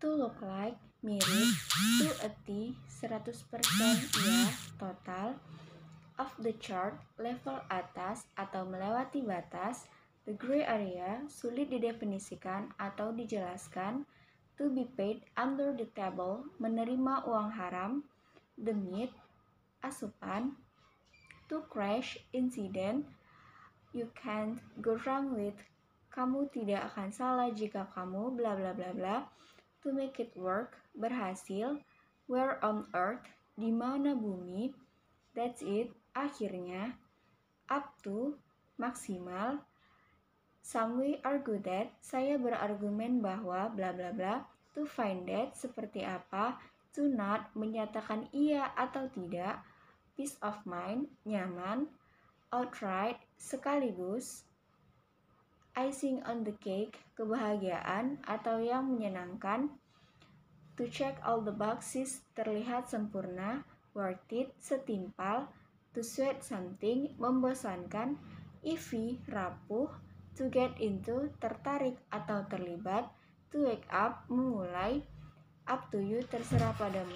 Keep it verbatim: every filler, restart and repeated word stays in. to look like, mirip, to a T, seratus persen ya, total, of the chart, level atas atau melewati batas, the gray area, sulit didefinisikan atau dijelaskan, to be paid under the table, menerima uang haram, the meat, asupan, to crash, incident, you can't go wrong with, kamu tidak akan salah jika kamu bla bla bla bla, to make it work, berhasil, where on earth, di mana bumi, that's it, akhirnya, up to, maksimal, some we argue that, saya berargumen bahwa bla bla bla, to find that, seperti apa, to not, menyatakan iya atau tidak, peace of mind, nyaman, outright, sekaligus, icing on the cake, kebahagiaan atau yang menyenangkan, to check all the boxes, terlihat sempurna, worth it, setimpal, to sweat something, membosankan, iffy, rapuh, to get into, tertarik atau terlibat, to wake up, memulai, up to you, terserah padamu.